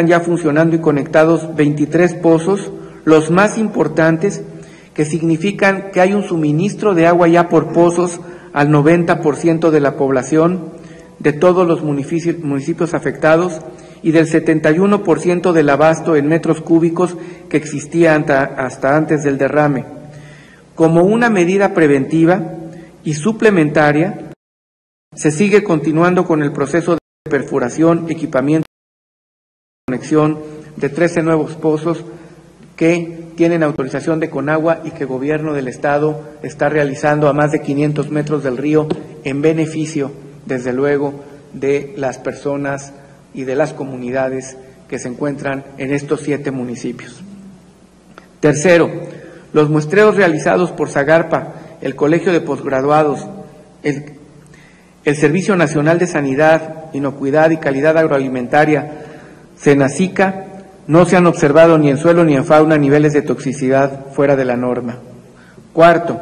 Están ya funcionando y conectados 23 pozos, los más importantes, que significan que hay un suministro de agua ya por pozos al 90% de la población de todos los municipios afectados y del 71% del abasto en metros cúbicos que existía hasta antes del derrame. Como una medida preventiva y suplementaria, se sigue continuando con el proceso de perforación, equipamiento y conexión de 13 nuevos pozos que tienen autorización de Conagua y que el gobierno del estado está realizando a más de 500 metros del río en beneficio, desde luego, de las personas y de las comunidades que se encuentran en estos 7 municipios. Tercero, los muestreos realizados por Sagarpa, el Colegio de Posgraduados, el Servicio Nacional de Sanidad, Inocuidad y Calidad Agroalimentaria, Cenacica, no se han observado ni en suelo ni en fauna niveles de toxicidad fuera de la norma. Cuarto,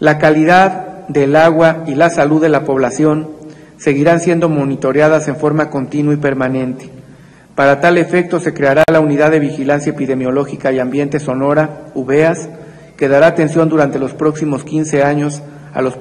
la calidad del agua y la salud de la población seguirán siendo monitoreadas en forma continua y permanente. Para tal efecto se creará la Unidad de Vigilancia Epidemiológica y Ambiente Sonora, UVEAS, que dará atención durante los próximos 15 años a los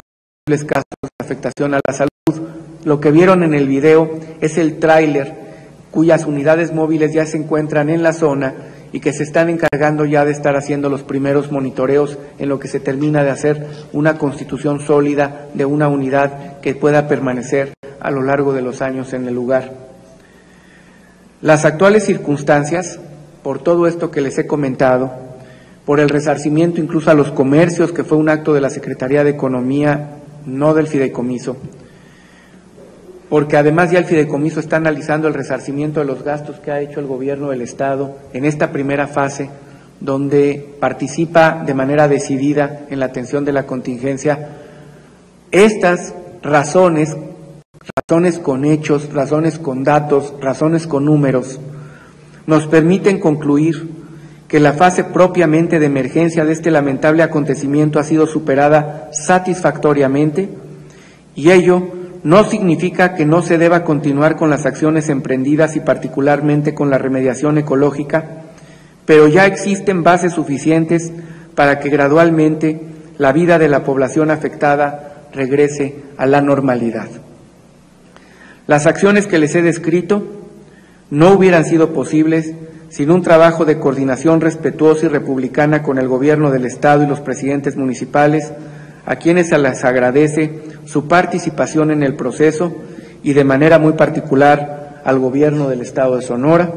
posibles casos de afectación a la salud. Lo que vieron en el video es el tráiler, cuyas unidades móviles ya se encuentran en la zona y que se están encargando ya de estar haciendo los primeros monitoreos en lo que se termina de hacer una constitución sólida de una unidad que pueda permanecer a lo largo de los años en el lugar. Las actuales circunstancias, por todo esto que les he comentado, por el resarcimiento incluso a los comercios, que fue un acto de la Secretaría de Economía, no del fideicomiso, porque además ya el fideicomiso está analizando el resarcimiento de los gastos que ha hecho el gobierno del estado en esta primera fase, donde participa de manera decidida en la atención de la contingencia. Estas razones con hechos, razones con datos, razones con números, nos permiten concluir que la fase propiamente de emergencia de este lamentable acontecimiento ha sido superada satisfactoriamente, y ello no significa que no se deba continuar con las acciones emprendidas y particularmente con la remediación ecológica, pero ya existen bases suficientes para que gradualmente la vida de la población afectada regrese a la normalidad. Las acciones que les he descrito no hubieran sido posibles sin un trabajo de coordinación respetuosa y republicana con el gobierno del estado y los presidentes municipales, a quienes se les agradece su participación en el proceso, y de manera muy particular al gobierno del estado de Sonora,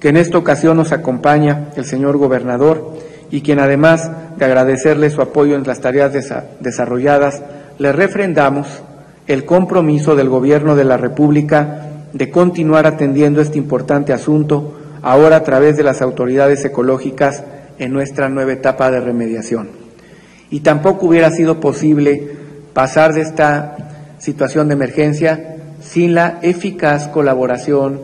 que en esta ocasión nos acompaña el señor gobernador, y quien, además de agradecerle su apoyo en las tareas desarrolladas, le refrendamos el compromiso del gobierno de la República de continuar atendiendo este importante asunto, ahora a través de las autoridades ecológicas, en nuestra nueva etapa de remediación. Y tampoco hubiera sido posible pasar de esta situación de emergencia sin la eficaz colaboración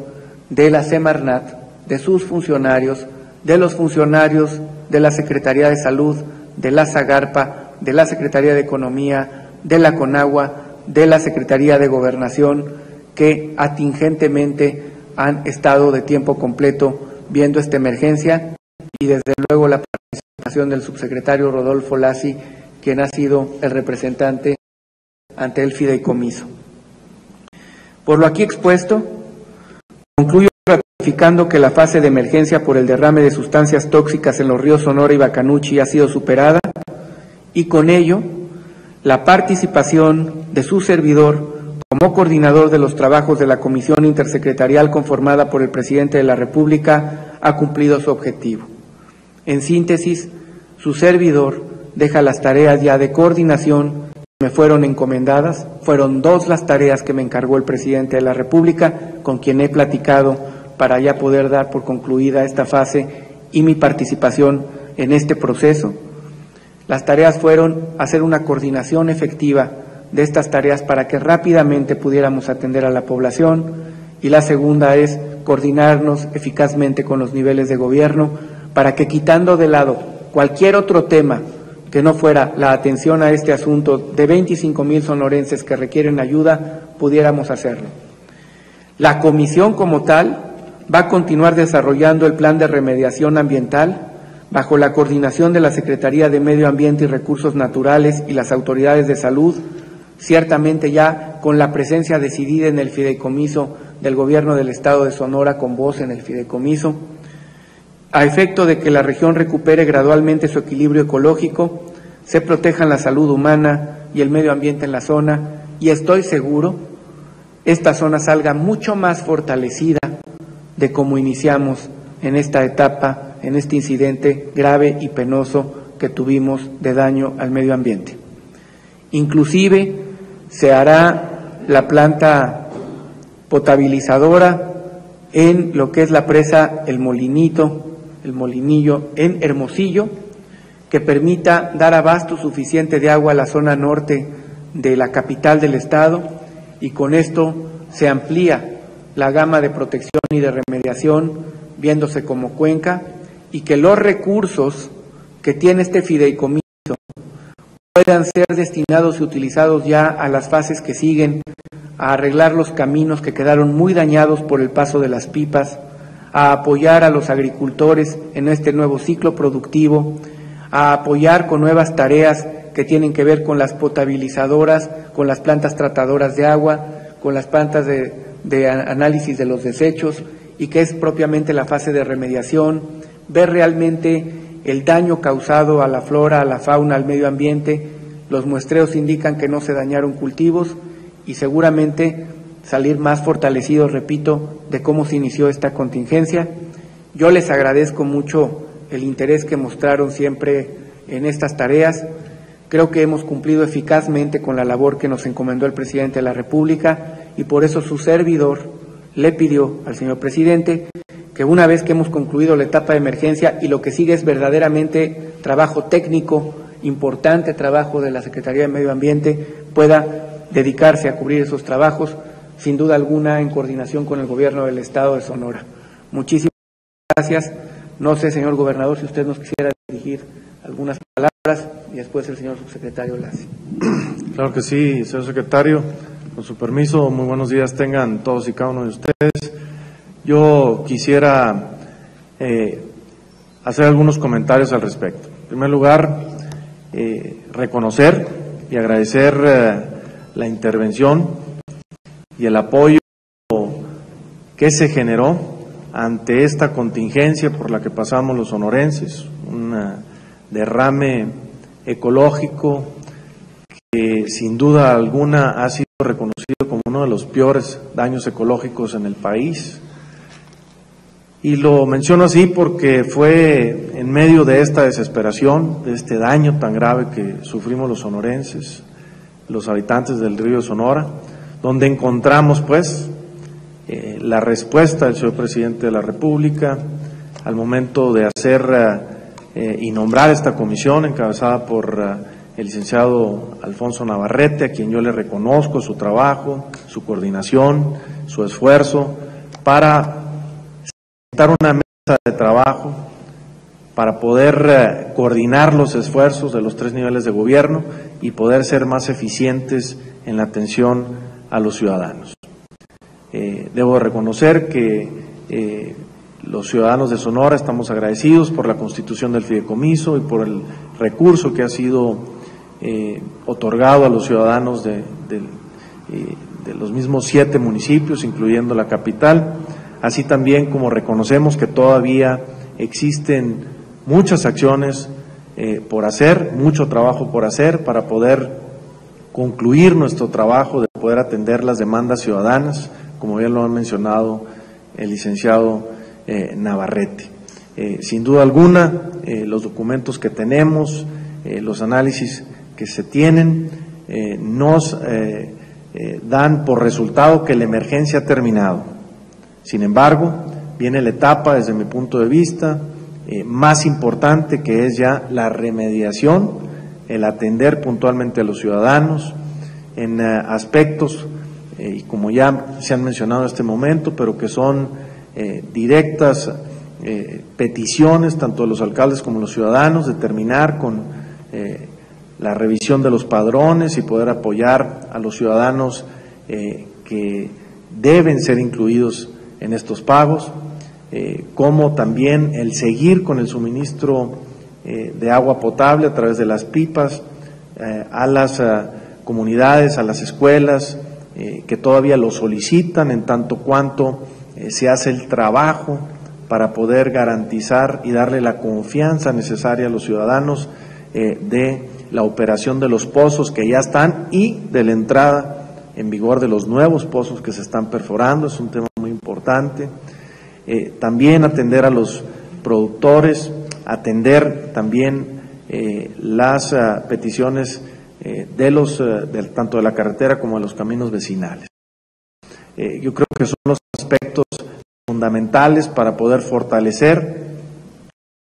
de la SEMARNAT, de sus funcionarios, de los funcionarios de la Secretaría de Salud, de la Sagarpa, de la Secretaría de Economía, de la Conagua, de la Secretaría de Gobernación, que atingentemente han estado de tiempo completo viendo esta emergencia, y desde luego la participación del subsecretario Rodolfo Lacy, quien ha sido el representante ante el fideicomiso. Por lo aquí expuesto, concluyo ratificando que la fase de emergencia por el derrame de sustancias tóxicas en los ríos Sonora y Bacanuchi ha sido superada, y con ello la participación de su servidor como coordinador de los trabajos de la Comisión Intersecretarial conformada por el Presidente de la República ha cumplido su objetivo. En síntesis, su servidor deja las tareas ya de coordinación que me fueron encomendadas. Fueron 2 las tareas que me encargó el Presidente de la República, con quien he platicado para ya poder dar por concluida esta fase y mi participación en este proceso. Las tareas fueron hacer una coordinación efectiva de estas tareas para que rápidamente pudiéramos atender a la población, y la segunda es coordinarnos eficazmente con los niveles de gobierno para que, quitando de lado cualquier otro tema que no fuera la atención a este asunto de 25,000 sonorenses que requieren ayuda, pudiéramos hacerlo. La comisión como tal va a continuar desarrollando el Plan de Remediación Ambiental bajo la coordinación de la Secretaría de Medio Ambiente y Recursos Naturales y las autoridades de salud, ciertamente ya con la presencia decidida en el fideicomiso del Gobierno del Estado de Sonora, con voz en el fideicomiso, a efecto de que la región recupere gradualmente su equilibrio ecológico, se protejan la salud humana y el medio ambiente en la zona, y estoy seguro esta zona salga mucho más fortalecida de como iniciamos en esta etapa, en este incidente grave y penoso que tuvimos de daño al medio ambiente. Inclusive se hará la planta potabilizadora en lo que es la presa El Molinito, El Molinillo, en Hermosillo, que permita dar abasto suficiente de agua a la zona norte de la capital del estado, y con esto se amplía la gama de protección y de remediación, viéndose como cuenca, y que los recursos que tiene este fideicomiso puedan ser destinados y utilizados ya a las fases que siguen, a arreglar los caminos que quedaron muy dañados por el paso de las pipas, a apoyar a los agricultores en este nuevo ciclo productivo, a apoyar con nuevas tareas que tienen que ver con las potabilizadoras, con las plantas tratadoras de agua, con las plantas de análisis de los desechos, y que es propiamente la fase de remediación, ver realmente el daño causado a la flora, a la fauna, al medio ambiente. Los muestreos indican que no se dañaron cultivos, y seguramente salir más fortalecidos, repito, de cómo se inició esta contingencia. Yo les agradezco mucho el interés que mostraron siempre en estas tareas. Creo que hemos cumplido eficazmente con la labor que nos encomendó el presidente de la República, y por eso su servidor le pidió al señor presidente que una vez que hemos concluido la etapa de emergencia, y lo que sigue es verdaderamente trabajo técnico, importante trabajo de la Secretaría de Medio Ambiente, pueda dedicarse a cubrir esos trabajos, sin duda alguna en coordinación con el Gobierno del Estado de Sonora. Muchísimas gracias. No sé, señor gobernador, si usted nos quisiera dirigir algunas palabras, y después el señor subsecretario Lacy. Claro que sí, señor secretario. Con su permiso, muy buenos días tengan todos y cada uno de ustedes. Yo quisiera hacer algunos comentarios al respecto. En primer lugar, reconocer y agradecer la intervención y el apoyo que se generó ante esta contingencia por la que pasamos los sonorenses, un derrame ecológico que sin duda alguna ha sido reconocido como uno de los peores daños ecológicos en el país. Y lo menciono así porque fue en medio de esta desesperación, de este daño tan grave que sufrimos los sonorenses, los habitantes del río Sonora, donde encontramos pues la respuesta del señor presidente de la República al momento de hacer y nombrar esta comisión encabezada por el licenciado Alfonso Navarrete, a quien yo le reconozco su trabajo, su coordinación, su esfuerzo para sentar una mesa de trabajo, para poder coordinar los esfuerzos de los tres niveles de gobierno y poder ser más eficientes en la atención a los ciudadanos. Debo reconocer que los ciudadanos de Sonora estamos agradecidos por la constitución del fideicomiso y por el recurso que ha sido otorgado a los ciudadanos de los mismos 7 municipios, incluyendo la capital, así también como reconocemos que todavía existen muchas acciones por hacer, mucho trabajo por hacer para poder concluir nuestro trabajo de poder atender las demandas ciudadanas, como bien lo ha mencionado el licenciado Navarrete. Sin duda alguna, los documentos que tenemos, los análisis que se tienen, nos dan por resultado que la emergencia ha terminado. Sin embargo, viene la etapa, desde mi punto de vista, más importante, que es ya la remediación, el atender puntualmente a los ciudadanos en aspectos, y como ya se han mencionado en este momento, pero que son directas peticiones tanto de los alcaldes como de los ciudadanos, de terminar con la revisión de los padrones y poder apoyar a los ciudadanos que deben ser incluidos en estos pagos, como también el seguir con el suministro de agua potable a través de las pipas a las comunidades, a las escuelas que todavía lo solicitan, en tanto cuanto se hace el trabajo para poder garantizar y darle la confianza necesaria a los ciudadanos de la operación de los pozos que ya están y de la entrada en vigor de los nuevos pozos que se están perforando. Es un tema muy importante. También atender a los productores, atender también las peticiones tanto de la carretera como de los caminos vecinales. Yo creo que son los aspectos fundamentales para poder fortalecer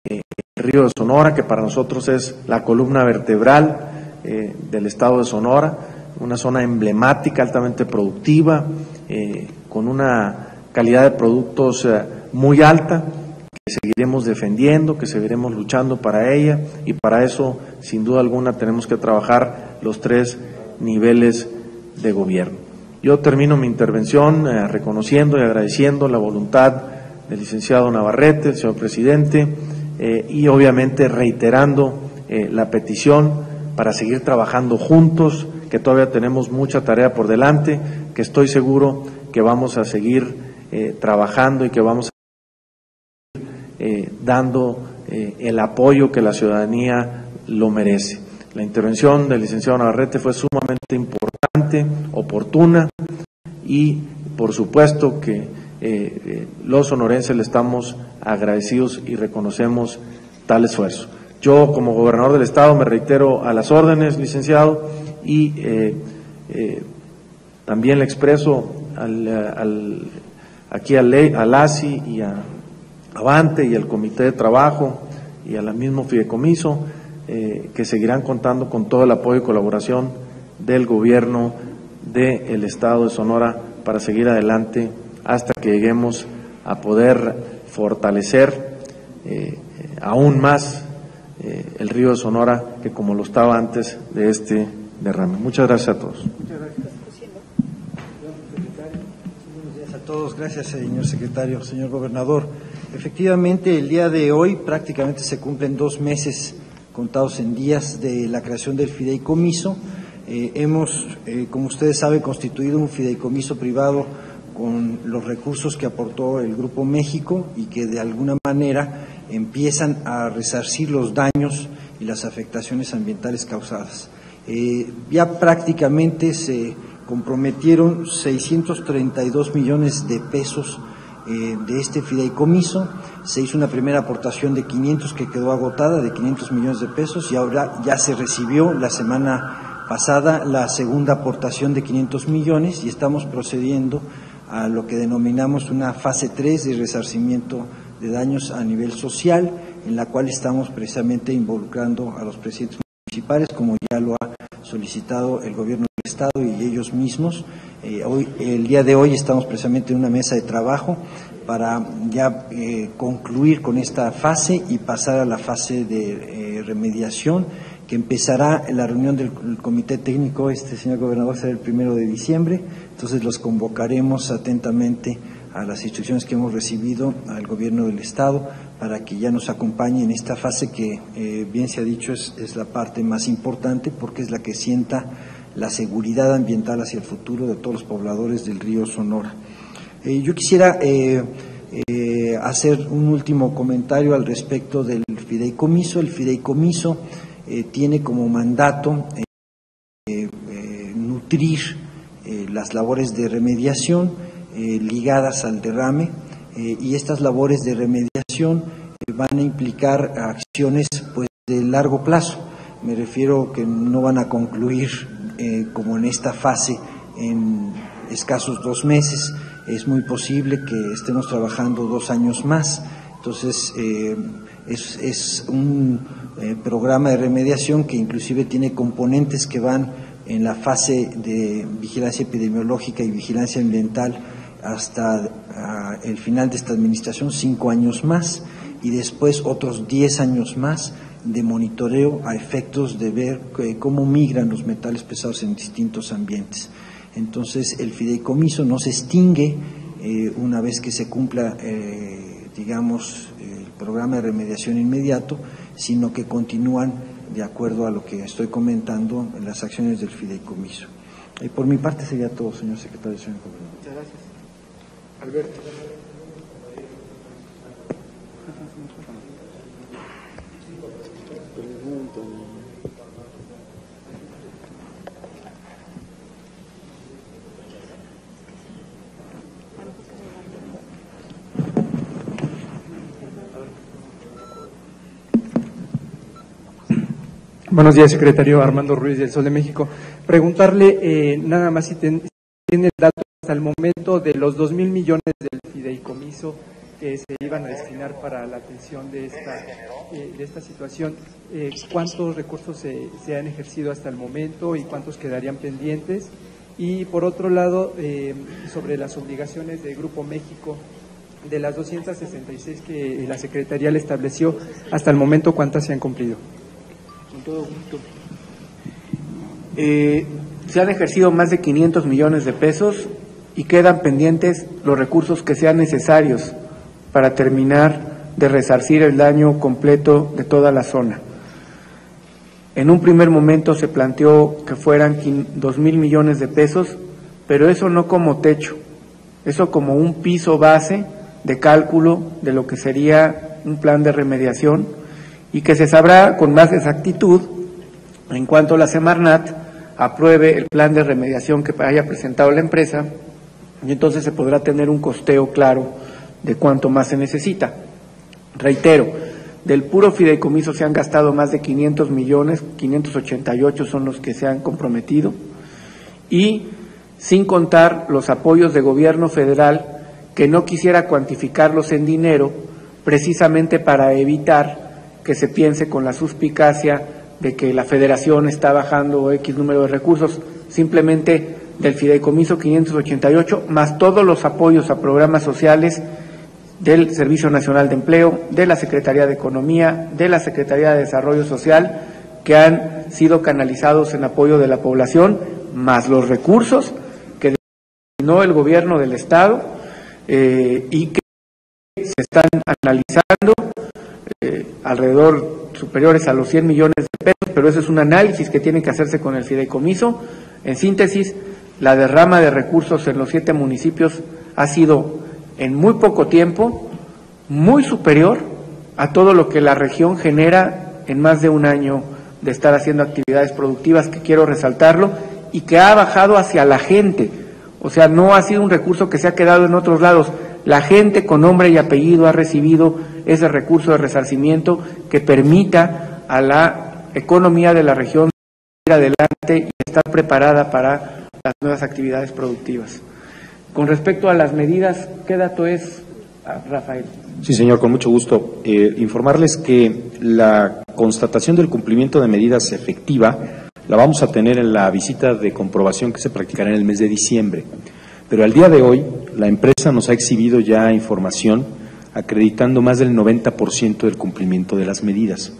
el Río de Sonora, que para nosotros es la columna vertebral del estado de Sonora, una zona emblemática, altamente productiva, con una calidad de productos muy alta, que seguiremos defendiendo, que seguiremos luchando para ella, y para eso, sin duda alguna, tenemos que trabajar los tres niveles de gobierno. Yo termino mi intervención reconociendo y agradeciendo la voluntad del licenciado Navarrete, el señor presidente, y obviamente reiterando la petición para seguir trabajando juntos, que todavía tenemos mucha tarea por delante, que estoy seguro que vamos a seguir trabajando y que vamos a seguir dando el apoyo que la ciudadanía lo merece. La intervención del licenciado Navarrete fue sumamente importante, oportuna, y por supuesto que los sonorenses le estamos agradecidos y reconocemos tal esfuerzo. Yo, como gobernador del estado, me reitero a las órdenes, licenciado, y también le expreso aquí a Lacy y a Avante y al Comité de Trabajo y al mismo Fideicomiso que seguirán contando con todo el apoyo y colaboración del gobierno del estado de Sonora para seguir adelante hasta que lleguemos a poder fortalecer aún más el Río de Sonora, que como lo estaba antes de este derrame. Muchas gracias a todos. Muchas gracias. Buenos días a todos. Gracias, señor secretario, señor gobernador. Efectivamente, el día de hoy prácticamente se cumplen 2 meses contados en días de la creación del fideicomiso. Hemos, como ustedes saben, constituido un fideicomiso privado con los recursos que aportó el Grupo México y que de alguna manera empiezan a resarcir los daños y las afectaciones ambientales causadas. Ya prácticamente se comprometieron 632 millones de pesos de este fideicomiso. Se hizo una primera aportación de 500 que quedó agotada, de 500 millones de pesos, y ahora ya se recibió la semana pasada la segunda aportación de 500 millones y estamos procediendo a lo que denominamos una fase 3 de resarcimiento de daños a nivel social, en la cual estamos precisamente involucrando a los presidentes municipales, como ya lo ha solicitado el gobierno del estado y ellos mismos. El día de hoy estamos precisamente en una mesa de trabajo para ya concluir con esta fase y pasar a la fase de remediación, que empezará en la reunión del comité técnico. Señor gobernador, será el 1 de diciembre, entonces los convocaremos atentamente a las instrucciones que hemos recibido al gobierno del estado para que ya nos acompañe en esta fase que, bien se ha dicho, es la parte más importante, porque es la que sienta la seguridad ambiental hacia el futuro de todos los pobladores del Río Sonora. Yo quisiera hacer un último comentario al respecto del fideicomiso. El fideicomiso tiene como mandato nutrir las labores de remediación ligadas al derrame, y estas labores de remediación van a implicar acciones de largo plazo. Me refiero que no van a concluir como en esta fase en escasos 2 meses. Es muy posible que estemos trabajando 2 años más. Entonces es un programa de remediación que inclusive tiene componentes que van en la fase de vigilancia epidemiológica y vigilancia ambiental hasta el final de esta administración, 5 años más, y después otros 10 años más de monitoreo a efectos de ver cómo migran los metales pesados en distintos ambientes. Entonces, el fideicomiso no se extingue una vez que se cumpla digamos, el programa de remediación inmediato, sino que continúan, de acuerdo a lo que estoy comentando, en las acciones del fideicomiso. Y por mi parte sería todo, señor secretario de Salud. Muchas gracias. Alberto. Buenos días, secretario. Armando Ruiz, del Sol de México. Preguntarle nada más si tiene el dato hasta el momento de los 2,000 millones del fideicomiso que se iban a destinar para la atención de esta situación. ¿Cuántos recursos se han ejercido hasta el momento y cuántos quedarían pendientes? Y por otro lado, sobre las obligaciones de Grupo México, de las 266 que la Secretaría le estableció, hasta el momento, ¿cuántas se han cumplido? Todo gusto. Se han ejercido más de 500 millones de pesos y quedan pendientes los recursos que sean necesarios para terminar de resarcir el daño completo de toda la zona. En un primer momento se planteó que fueran 2,000 millones de pesos, pero eso no como techo, eso como un piso base de cálculo de lo que sería un plan de remediación, y que se sabrá con más exactitud en cuanto a la SEMARNAT apruebe el plan de remediación que haya presentado la empresa, y entonces se podrá tener un costeo claro de cuánto más se necesita. Reitero, del puro fideicomiso se han gastado más de 500 millones, 588 son los que se han comprometido, y sin contar los apoyos de gobierno federal, que no quisiera cuantificarlos en dinero precisamente para evitar que se piense con la suspicacia de que la federación está bajando X número de recursos. Simplemente del fideicomiso 588, más todos los apoyos a programas sociales del Servicio Nacional de Empleo, de la Secretaría de Economía, de la Secretaría de Desarrollo Social, que han sido canalizados en apoyo de la población, más los recursos que destinó el gobierno del Estado y que se están analizando, alrededor superiores a los 100 millones de pesos, pero eso es un análisis que tiene que hacerse con el fideicomiso. En síntesis, la derrama de recursos en los 7 municipios ha sido en muy poco tiempo muy superior a todo lo que la región genera en más de un año de estar haciendo actividades productivas, que quiero resaltarlo, y que ha bajado hacia la gente. O sea, no ha sido un recurso que se ha quedado en otros lados. La gente con nombre y apellido ha recibido ese recurso de resarcimiento que permita a la economía de la región ir adelante y estar preparada para las nuevas actividades productivas. Con respecto a las medidas, ¿qué dato es, Rafael? Sí, señor, con mucho gusto. Informarles que la constatación del cumplimiento de medidas efectiva la vamos a tener en la visita de comprobación que se practicará en el mes de diciembre. Pero al día de hoy, la empresa nos ha exhibido ya información acreditando más del 90% del cumplimiento de las medidas.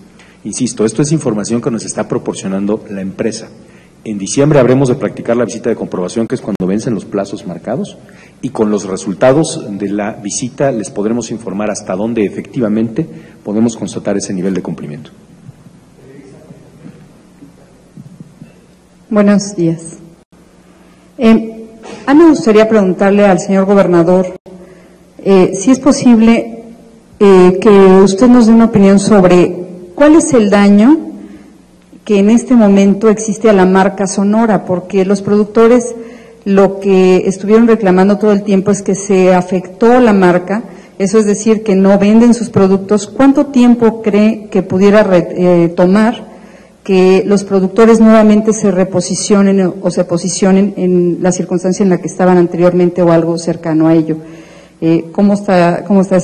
Insisto, esto es información que nos está proporcionando la empresa. En diciembre habremos de practicar la visita de comprobación, que es cuando vencen los plazos marcados, y con los resultados de la visita les podremos informar hasta dónde efectivamente podemos constatar ese nivel de cumplimiento. Buenos días. A mí me gustaría preguntarle al señor gobernador si es posible que usted nos dé una opinión sobre cuál es el daño que en este momento existe a la marca Sonora, porque los productores lo que estuvieron reclamando todo el tiempo es que se afectó la marca, eso es decir, que no venden sus productos. ¿Cuánto tiempo cree que pudiera tomar que los productores nuevamente se reposicionen o se posicionen en la circunstancia en la que estaban anteriormente o algo cercano a ello? ¿Cómo está esa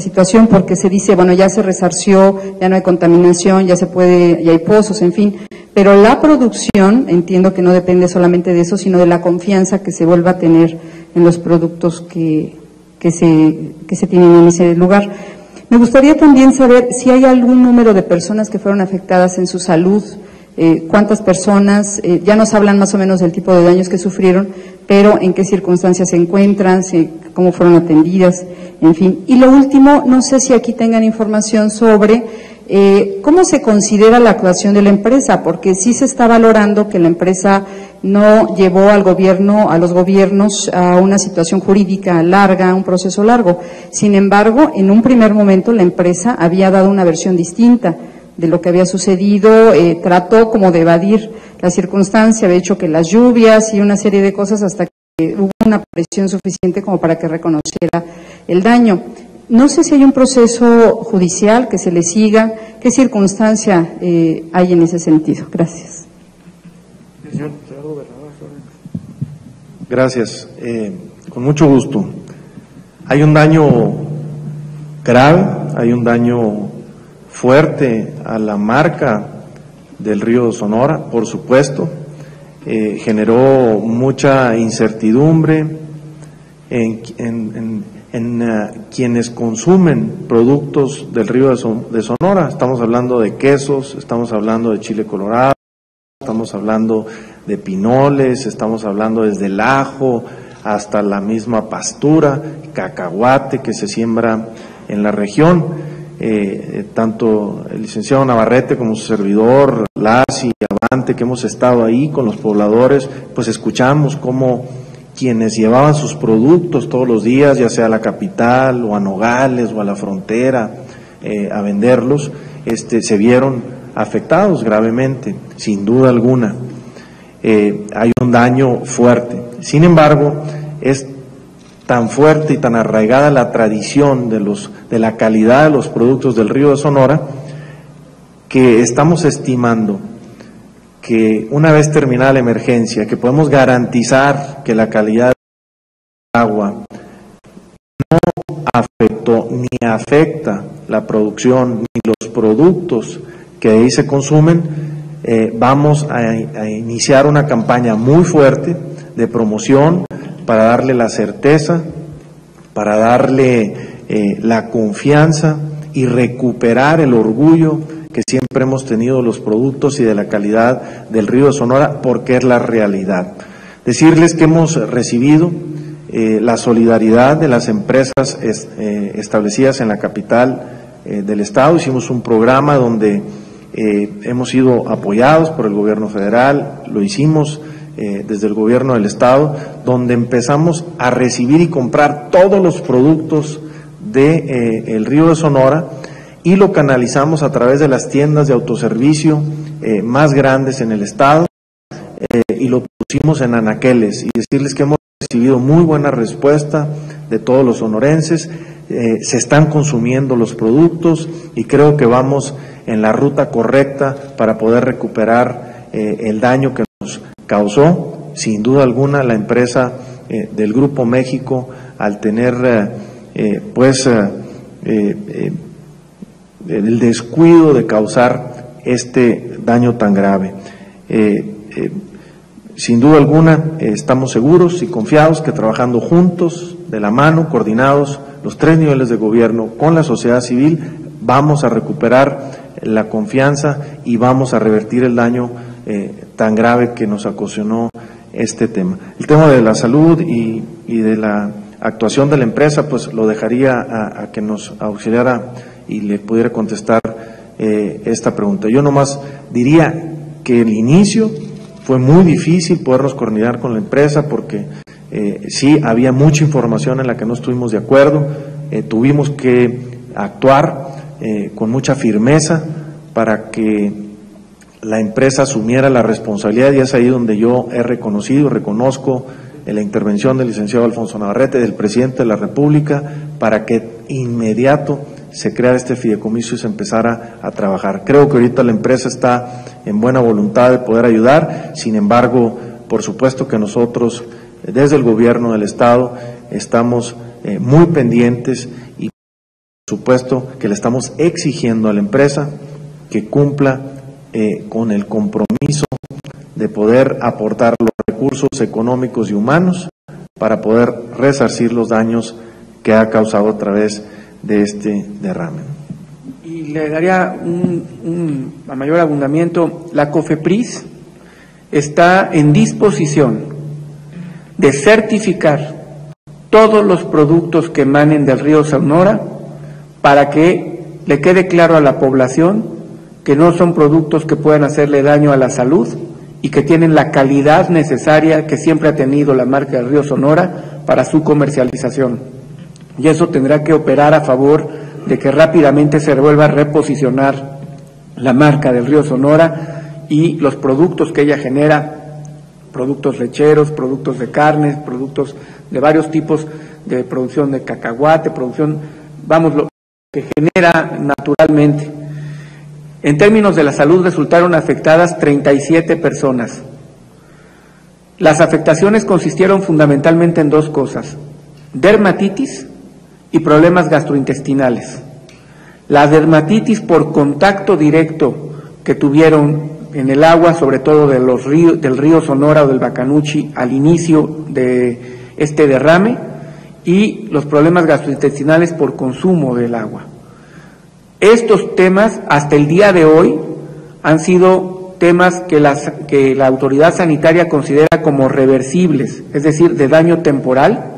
situación? Porque se dice, bueno, ya se resarció, ya no hay contaminación, ya se puede, ya hay pozos, en fin. Pero la producción, entiendo que no depende solamente de eso, sino de la confianza que se vuelva a tener en los productos que se tienen en ese lugar. Me gustaría también saber si hay algún número de personas que fueron afectadas en su salud, cuántas personas, ya nos hablan más o menos del tipo de daños que sufrieron, pero en qué circunstancias se encuentran, cómo fueron atendidas, en fin. Y lo último, no sé si aquí tengan información sobre cómo se considera la actuación de la empresa, porque sí se está valorando que la empresa no llevó al gobierno, a los gobiernos, a una situación jurídica larga, un proceso largo. Sin embargo, en un primer momento la empresa había dado una versión distinta de lo que había sucedido, trató como de evadir la circunstancia, había hecho que las lluvias y una serie de cosas hasta que hubo una presión suficiente como para que reconociera el daño. No sé si hay un proceso judicial que se le siga, qué circunstancia hay en ese sentido. Gracias. Gracias. Con mucho gusto. Hay un daño grave, hay un daño fuerte a la marca del río Sonora, por supuesto, generó mucha incertidumbre en quienes consumen productos del río de Sonora. Estamos hablando de quesos, estamos hablando de chile colorado, estamos hablando de pinoles, estamos hablando desde el ajo hasta la misma pastura, cacahuate que se siembra en la región. Tanto el licenciado Navarrete como su servidor, Lacy, Avante, que hemos estado ahí con los pobladores, pues escuchamos cómo quienes llevaban sus productos todos los días, ya sea a la capital o a Nogales o a la frontera, a venderlos, se vieron afectados gravemente, sin duda alguna. Hay un daño fuerte. Sin embargo, es tan fuerte y tan arraigada la tradición de la calidad de los productos del río de Sonora, que estamos estimando que una vez terminada la emergencia, que podemos garantizar que la calidad del agua no afectó ni afecta la producción ni los productos que ahí se consumen, vamos a iniciar una campaña muy fuerte de promoción para darle la certeza, para darle la confianza y recuperar el orgullo que siempre hemos tenido los productos y de la calidad del río de Sonora, porque es la realidad. Decirles que hemos recibido la solidaridad de las empresas establecidas en la capital del estado. Hicimos un programa donde hemos sido apoyados por el gobierno federal, lo hicimos desde el gobierno del estado, donde empezamos a recibir y comprar todos los productos de el río de Sonora y lo canalizamos a través de las tiendas de autoservicio más grandes en el estado y lo pusimos en anaqueles, y decirles que hemos recibido muy buena respuesta de todos los sonorenses. Se están consumiendo los productos y creo que vamos en la ruta correcta para poder recuperar el daño que nos causó, sin duda alguna, la empresa del Grupo México al tener el descuido de causar este daño tan grave. Sin duda alguna, estamos seguros y confiados que trabajando juntos, de la mano, coordinados, los tres niveles de gobierno con la sociedad civil, vamos a recuperar la confianza y vamos a revertir el daño tan grave que nos ocasionó este tema. El tema de la salud y de la actuación de la empresa, pues lo dejaría a que nos auxiliara y le pudiera contestar esta pregunta. Yo nomás diría que el inicio fue muy difícil podernos coordinar con la empresa, porque sí había mucha información en la que no estuvimos de acuerdo, tuvimos que actuar con mucha firmeza para que la empresa asumiera la responsabilidad, y es ahí donde yo he reconocido, reconozco la intervención del licenciado Alfonso Navarrete, del presidente de la República, para que inmediato se creara este fideicomiso y se empezara a trabajar. Creo que ahorita la empresa está en buena voluntad de poder ayudar, sin embargo, por supuesto que nosotros, desde el gobierno del estado, estamos muy pendientes y por supuesto que le estamos exigiendo a la empresa que cumpla con el compromiso de poder aportar los recursos económicos y humanos para poder resarcir los daños que ha causado a través de este derrame. Y le daría un mayor abundamiento, la COFEPRIS está en disposición de certificar todos los productos que emanen del río Sonora para que le quede claro a la población que no son productos que puedan hacerle daño a la salud y que tienen la calidad necesaria que siempre ha tenido la marca del río Sonora para su comercialización. Y eso tendrá que operar a favor de que rápidamente se vuelva a reposicionar la marca del río Sonora y los productos que ella genera, productos lecheros, productos de carnes, productos de varios tipos de producción de cacahuate, producción, vamos, lo que genera naturalmente. En términos de la salud resultaron afectadas 37 personas. Las afectaciones consistieron fundamentalmente en dos cosas: dermatitis y problemas gastrointestinales. La dermatitis por contacto directo que tuvieron en el agua, sobre todo de los ríos, del río Sonora o del Bacanuchi, al inicio de este derrame, y los problemas gastrointestinales por consumo del agua. Estos temas, hasta el día de hoy, han sido temas que la autoridad sanitaria considera como reversibles, es decir, de daño temporal,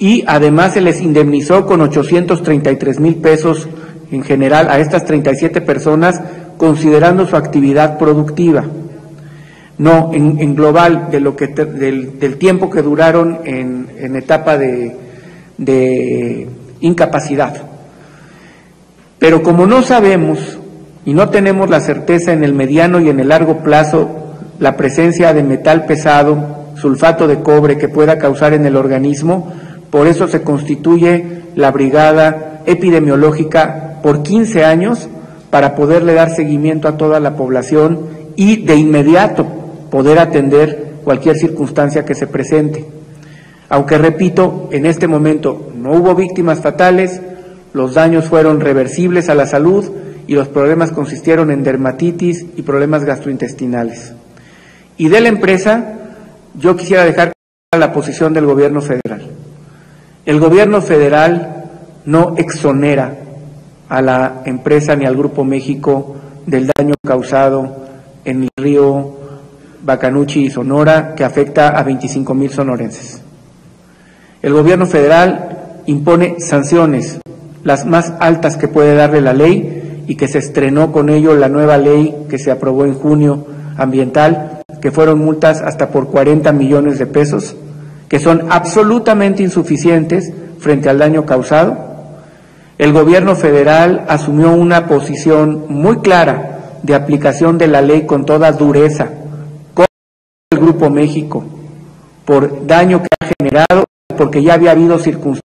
y además se les indemnizó con 833 mil pesos en general a estas 37 personas, considerando su actividad productiva. No, en global, de lo que del tiempo que duraron en etapa de incapacidad. Pero como no sabemos y no tenemos la certeza en el mediano y en el largo plazo la presencia de metal pesado, sulfato de cobre, que pueda causar en el organismo, por eso se constituye la brigada epidemiológica por 15 años, para poderle dar seguimiento a toda la población y de inmediato poder atender cualquier circunstancia que se presente. Aunque, repito, en este momento no hubo víctimas fatales, los daños fueron reversibles a la salud y los problemas consistieron en dermatitis y problemas gastrointestinales. Y de la empresa, yo quisiera dejar la posición del gobierno federal. El gobierno federal no exonera a la empresa ni al Grupo México del daño causado en el río Bacanuchi y Sonora, que afecta a 25 mil sonorenses. El gobierno federal impone sanciones, las más altas que puede darle la ley, y que se estrenó con ello la nueva ley que se aprobó en junio ambiental, que fueron multas hasta por 40 millones de pesos, que son absolutamente insuficientes frente al daño causado. El gobierno federal asumió una posición muy clara de aplicación de la ley con toda dureza contra el Grupo México por daño que ha generado, porque ya había habido circunstancias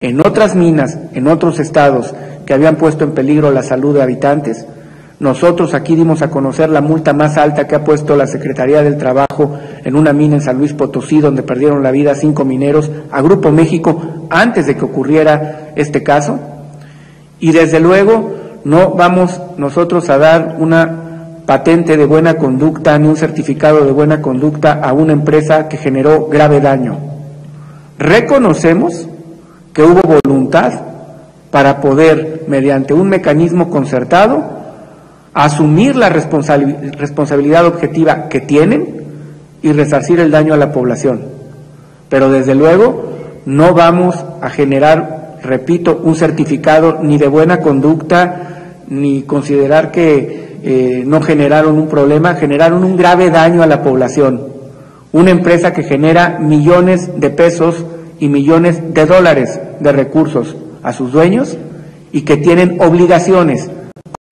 en otras minas, en otros estados, que habían puesto en peligro la salud de habitantes. Nosotros aquí dimos a conocer la multa más alta que ha puesto la Secretaría del Trabajo en una mina en San Luis Potosí, donde perdieron la vida 5 mineros, a Grupo México, antes de que ocurriera este caso. Y desde luego no vamos nosotros a dar una patente de buena conducta ni un certificado de buena conducta a una empresa que generó grave daño. Reconocemos que hubo voluntad para poder, mediante un mecanismo concertado, asumir la responsabilidad objetiva que tienen y resarcir el daño a la población. Pero desde luego no vamos a generar, repito, un certificado ni de buena conducta, ni considerar que no generaron un problema, generaron un grave daño a la población. Una empresa que genera millones de pesos y millones de dólares de recursos a sus dueños, y que tienen obligaciones,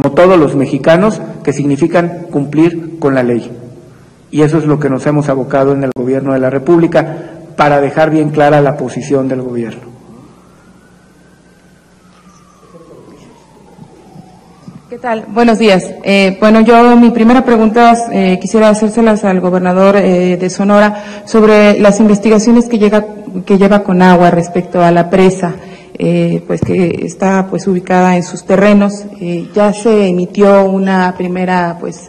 como todos los mexicanos, que significan cumplir con la ley. Y eso es lo que nos hemos abocado en el gobierno de la República, para dejar bien clara la posición del gobierno. ¿Qué tal? Buenos días. Bueno, yo mi primera pregunta quisiera hacérselas al gobernador de Sonora sobre las investigaciones que lleva Conagua respecto a la presa. Pues que está pues ubicada en sus terrenos. Ya se emitió una primera pues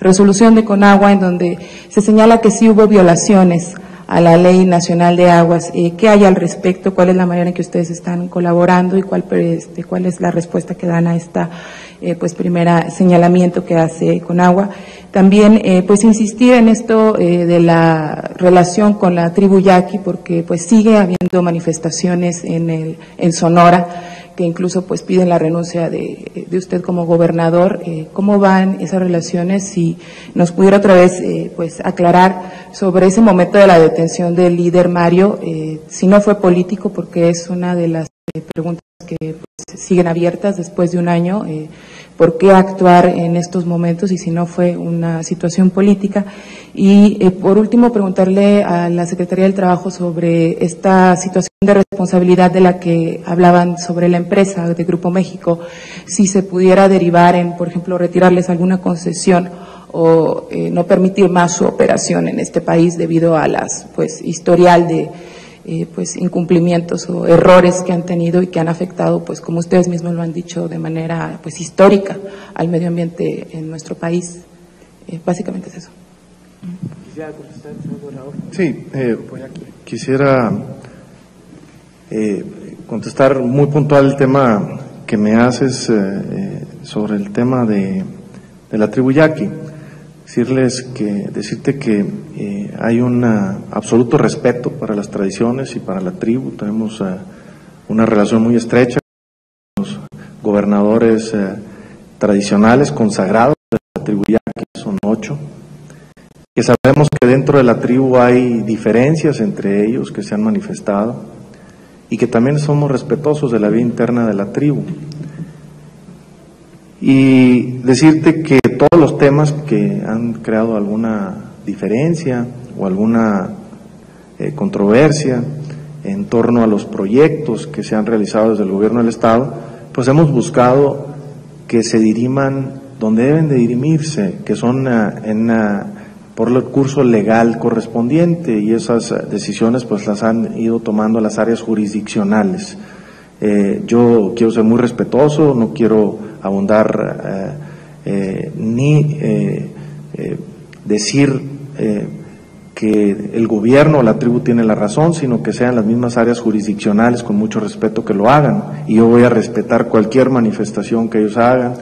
resolución de Conagua en donde se señala que sí hubo violaciones a la Ley Nacional de Aguas. ¿Qué hay al respecto? ¿Cuál es la manera en que ustedes están colaborando y cuál es la respuesta que dan a esta pues primera señalamiento que hace Conagua? También pues insistir en esto de la relación con la tribu yaqui, porque pues sigue habiendo manifestaciones en Sonora, que incluso pues piden la renuncia de usted como gobernador. ¿Cómo van esas relaciones? Si nos pudiera otra vez pues aclarar sobre ese momento de la detención del líder Mario, si no fue político, porque es una de las preguntas que pues siguen abiertas después de un año. ¿Por qué actuar en estos momentos y si no fue una situación política? Y por último, preguntarle a la Secretaría del Trabajo sobre esta situación de responsabilidad de la que hablaban sobre la empresa de Grupo México, si se pudiera derivar en, por ejemplo, retirarles alguna concesión o no permitir más su operación en este país debido a las, pues, historial de pues incumplimientos o errores que han tenido y que han afectado, pues como ustedes mismos lo han dicho, de manera pues histórica al medio ambiente en nuestro país. Básicamente es eso. Sí, quisiera contestar muy puntual el tema que me haces sobre el tema de la tribu yaqui. Decirte que hay un absoluto respeto para las tradiciones y para la tribu. Tenemos una relación muy estrecha con los gobernadores tradicionales consagrados de la tribu yaqui, son 8, que sabemos que dentro de la tribu hay diferencias entre ellos que se han manifestado y que también somos respetuosos de la vida interna de la tribu. Y decirte que todos los temas que han creado alguna diferencia o alguna controversia en torno a los proyectos que se han realizado desde el gobierno del Estado, pues hemos buscado que se diriman donde deben de dirimirse, que son por el curso legal correspondiente, y esas decisiones pues las han ido tomando las áreas jurisdiccionales. Yo quiero ser muy respetuoso, no quiero abundar ni decir que el gobierno o la tribu tiene la razón, sino que sean las mismas áreas jurisdiccionales con mucho respeto que lo hagan, y yo voy a respetar cualquier manifestación que ellos hagan.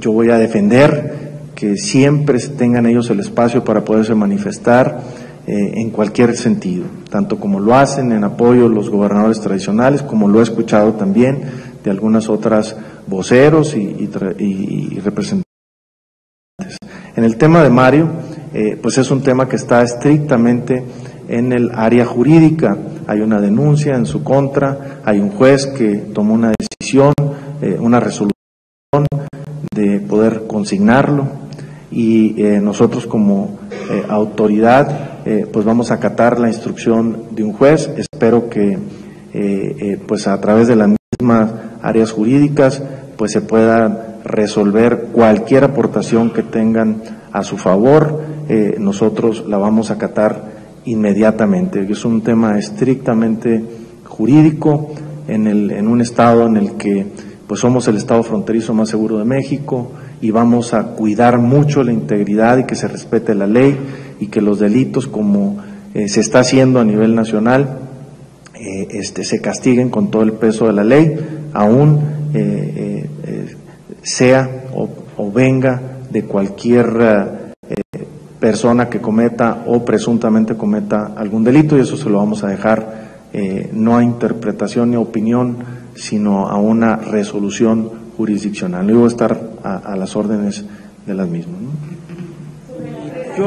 Yo voy a defender que siempre tengan ellos el espacio para poderse manifestar en cualquier sentido, tanto como lo hacen en apoyo los gobernadores tradicionales, como lo he escuchado también de algunas otras voceros y representantes. En el tema de Mario, pues es un tema que está estrictamente en el área jurídica. Hay una denuncia en su contra, hay un juez que tomó una decisión, una resolución de poder consignarlo, y nosotros como autoridad pues vamos a acatar la instrucción de un juez. Espero que pues a través de las mismas áreas jurídicas pues se pueda resolver cualquier aportación que tengan a su favor. Nosotros la vamos a acatar inmediatamente. Es un tema estrictamente jurídico en un estado en el que pues somos el estado fronterizo más seguro de México, y vamos a cuidar mucho la integridad y que se respete la ley, y que los delitos, como se está haciendo a nivel nacional, se castiguen con todo el peso de la ley, aún sea o venga de cualquier persona que cometa o presuntamente cometa algún delito, y eso se lo vamos a dejar no a interpretación ni a opinión, sino a una resolución jurisdiccional. Yo voy a estar a las órdenes de las mismas, ¿no?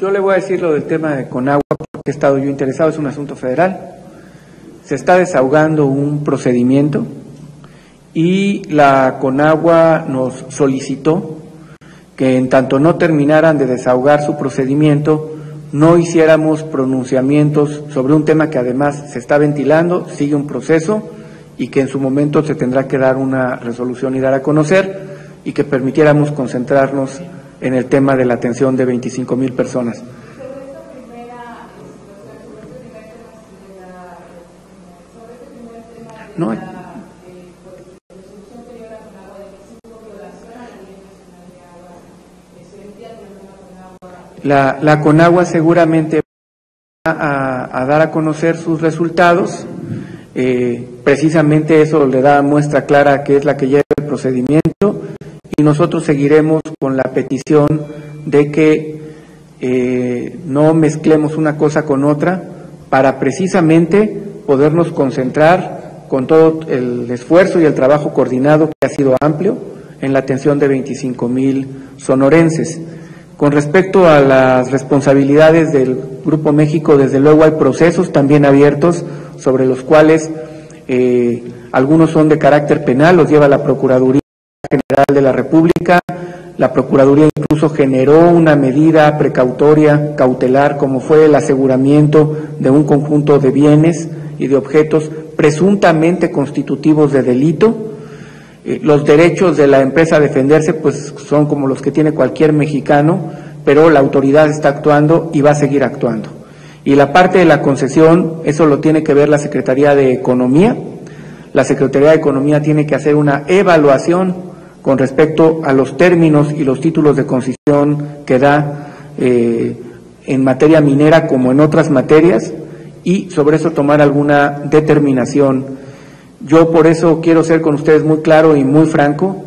Yo le voy a decir lo del tema de Conagua, porque he estado yo interesado. Es un asunto federal, se está desahogando un procedimiento, y la Conagua nos solicitó que en tanto no terminaran de desahogar su procedimiento, no hiciéramos pronunciamientos sobre un tema que además se está ventilando, sigue un proceso, y que en su momento se tendrá que dar una resolución y dar a conocer, y que permitiéramos concentrarnos en el tema de la atención de 25,000 personas. No hay. La Conagua seguramente A dar a conocer sus resultados, precisamente eso le da muestra clara que es la que lleva el procedimiento, y nosotros seguiremos con la petición de que no mezclemos una cosa con otra para precisamente podernos concentrar con todo el esfuerzo y el trabajo coordinado que ha sido amplio en la atención de 25,000 sonorenses. Con respecto a las responsabilidades del Grupo México, desde luego hay procesos también abiertos sobre los cuales algunos son de carácter penal, los lleva la Procuraduría General de la República. La Procuraduría incluso generó una medida precautoria, cautelar, como fue el aseguramiento de un conjunto de bienes y de objetos presuntamente constitutivos de delito. Los derechos de la empresa a defenderse pues son como los que tiene cualquier mexicano, pero la autoridad está actuando y va a seguir actuando. Y la parte de la concesión, eso lo tiene que ver la Secretaría de Economía. La Secretaría de Economía tiene que hacer una evaluación con respecto a los términos y los títulos de concesión que da en materia minera como en otras materias, y sobre eso tomar alguna determinación. Yo por eso quiero ser con ustedes muy claro y muy franco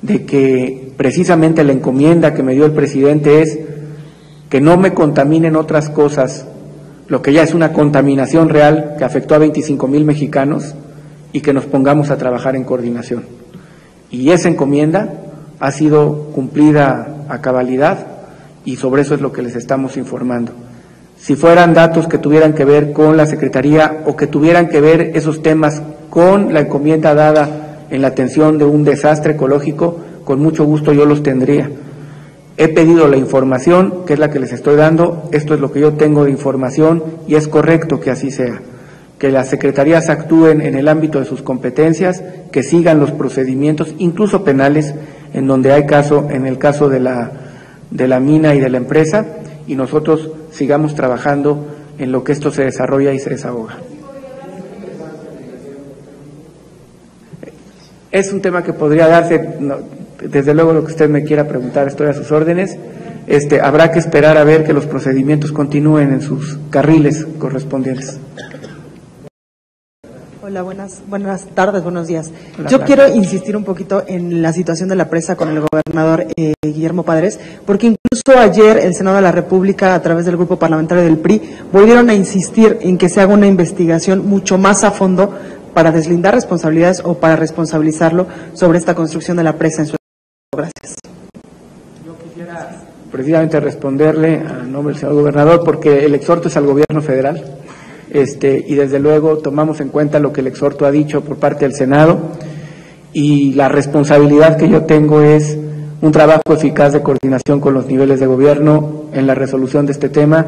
de que precisamente la encomienda que me dio el presidente es que no me contaminen otras cosas, lo que ya es una contaminación real que afectó a 25,000 mexicanos, y que nos pongamos a trabajar en coordinación. Y esa encomienda ha sido cumplida a cabalidad, y sobre eso es lo que les estamos informando. Si fueran datos que tuvieran que ver con la Secretaría o que tuvieran que ver esos temas con la encomienda dada en la atención de un desastre ecológico, con mucho gusto yo los tendría. He pedido la información, que es la que les estoy dando, esto es lo que yo tengo de información y es correcto que así sea. Que las secretarías actúen en el ámbito de sus competencias, que sigan los procedimientos, incluso penales, en donde hay caso, en el caso de la mina y de la empresa, y nosotros sigamos trabajando en lo que esto se desarrolla y se desahoga. Es un tema que podría darse, no, desde luego lo que usted me quiera preguntar, estoy a sus órdenes. Habrá que esperar a ver que los procedimientos continúen en sus carriles correspondientes. Hola, buenas tardes, buenos días. Hola, yo quiero insistir un poquito en la situación de la presa con el gobernador Guillermo Padrés, porque incluso ayer el Senado de la República, a través del grupo parlamentario del PRI, volvieron a insistir en que se haga una investigación mucho más a fondo para deslindar responsabilidades o para responsabilizarlo sobre esta construcción de la presa en su... Gracias. Yo quisiera precisamente responderle a nombre del señor gobernador, porque el exhorto es al gobierno federal. Y desde luego tomamos en cuenta lo que el exhorto ha dicho por parte del Senado, y la responsabilidad que yo tengo es un trabajo eficaz de coordinación con los niveles de gobierno en la resolución de este tema,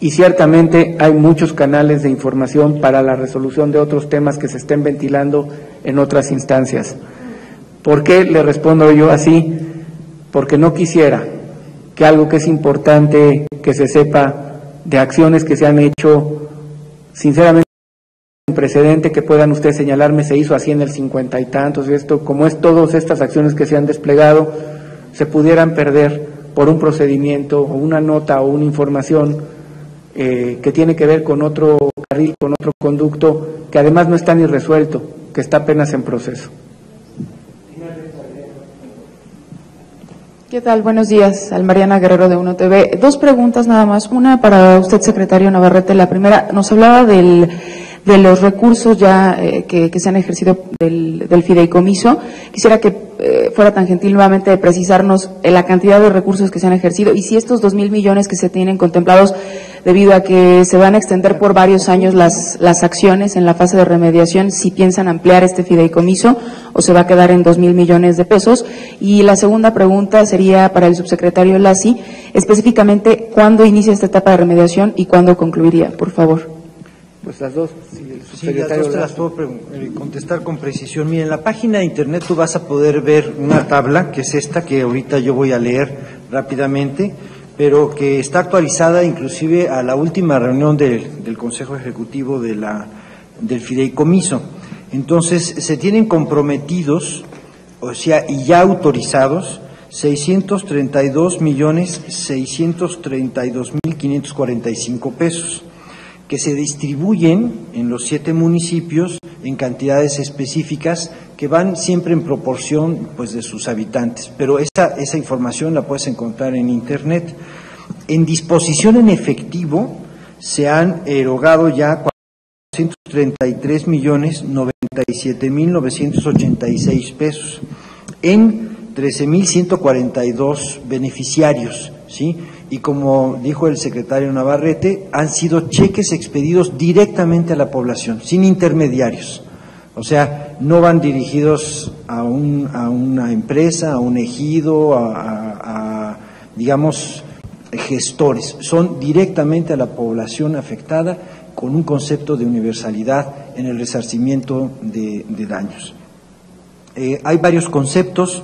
y ciertamente hay muchos canales de información para la resolución de otros temas que se estén ventilando en otras instancias. ¿Por qué le respondo yo así? Porque no quisiera que algo que es importante que se sepa de acciones que se han hecho, sinceramente, un precedente que puedan ustedes señalarme, se hizo así en el 50 y tantos, y esto, como es todas estas acciones que se han desplegado, se pudieran perder por un procedimiento o una nota o una información que tiene que ver con otro carril, con otro conducto, que además no está ni resuelto, que está apenas en proceso. ¿Qué tal? Buenos días, Almariana Guerrero de Uno TV. Dos preguntas nada más. Una para usted, secretario Navarrete. La primera, nos hablaba de los recursos ya que se han ejercido del fideicomiso. Quisiera que fuera tan gentil nuevamente de precisarnos la cantidad de recursos que se han ejercido, y si estos 2,000 millones que se tienen contemplados, debido a que se van a extender por varios años las acciones en la fase de remediación, si piensan ampliar este fideicomiso o se va a quedar en 2,000 millones de pesos. Y la segunda pregunta sería para el subsecretario Lacy, específicamente cuándo inicia esta etapa de remediación y cuándo concluiría, por favor. Pues las dos, si el subsecretario... Sí, las dos te las puedo contestar con precisión. Mira, en la página de internet tú vas a poder ver una tabla, que es esta, que ahorita yo voy a leer rápidamente, pero que está actualizada inclusive a la última reunión del Consejo Ejecutivo del Fideicomiso. Entonces, se tienen comprometidos, o sea, y ya autorizados, 632.632.545 pesos. que se distribuyen en los 7 municipios en cantidades específicas que van siempre en proporción pues de sus habitantes, pero esa información la puedes encontrar en internet. En disposición en efectivo se han erogado ya 433.097.986 pesos en 13.142 beneficiarios, ¿sí? Y como dijo el secretario Navarrete, han sido cheques expedidos directamente a la población, sin intermediarios. O sea, no van dirigidos a una empresa, a un ejido, a digamos, gestores. Son directamente a la población afectada con un concepto de universalidad en el resarcimiento de daños. Hay varios conceptos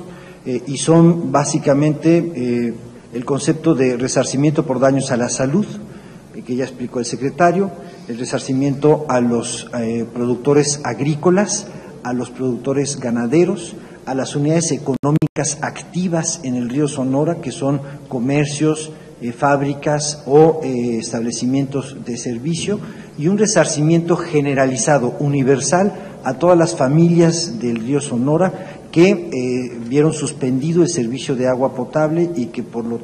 y son básicamente... el concepto de resarcimiento por daños a la salud, que ya explicó el secretario, el resarcimiento a los productores agrícolas, a los productores ganaderos, a las unidades económicas activas en el río Sonora, que son comercios, fábricas o establecimientos de servicio, y un resarcimiento generalizado, universal, a todas las familias del río Sonora que vieron suspendido el servicio de agua potable y que por lo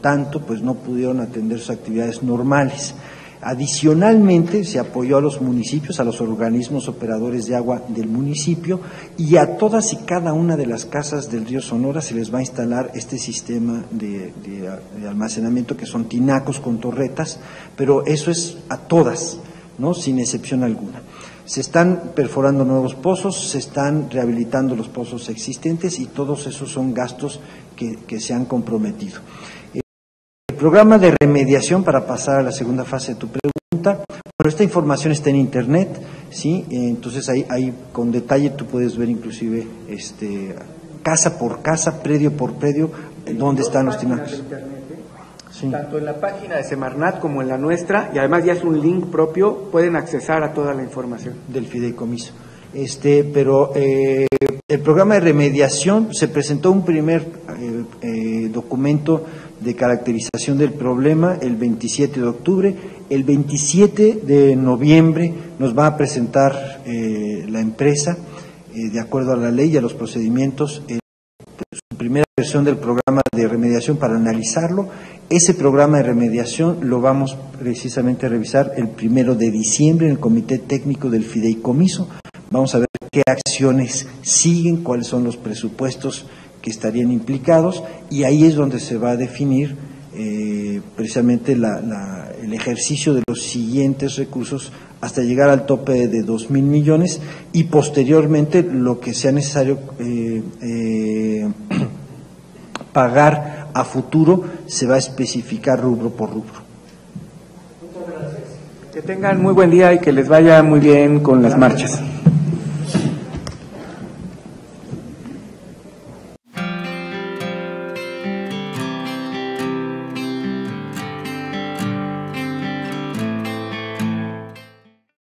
tanto pues no pudieron atender sus actividades normales. Adicionalmente se apoyó a los municipios, a los organismos operadores de agua del municipio, y a todas y cada una de las casas del río Sonora se les va a instalar este sistema de almacenamiento, que son tinacos con torretas, pero eso es a todas, ¿no?, sin excepción alguna. Se están perforando nuevos pozos, se están rehabilitando los pozos existentes, y todos esos son gastos que se han comprometido. El programa de remediación, para pasar a la segunda fase de tu pregunta, bueno, esta información está en internet, ¿sí? Entonces ahí con detalle tú puedes ver inclusive casa por casa, predio por predio, dónde están los tinacos. Sí. Tanto en la página de SEMARNAT como en la nuestra, y además ya es un link propio, pueden accesar a toda la información del fideicomiso. Pero el programa de remediación, se presentó un primer documento de caracterización del problema el 27 de octubre. El 27 de noviembre nos va a presentar la empresa, de acuerdo a la ley y a los procedimientos, su primera versión del programa de remediación para analizarlo. Ese programa de remediación lo vamos precisamente a revisar el 1 de diciembre en el Comité Técnico del Fideicomiso. Vamos a ver qué acciones siguen, cuáles son los presupuestos que estarían implicados, y ahí es donde se va a definir precisamente el ejercicio de los siguientes recursos hasta llegar al tope de 2.000 millones, y posteriormente lo que sea necesario pagar a futuro se va a especificar rubro por rubro. Muchas gracias. Que tengan muy buen día y que les vaya muy bien con las marchas.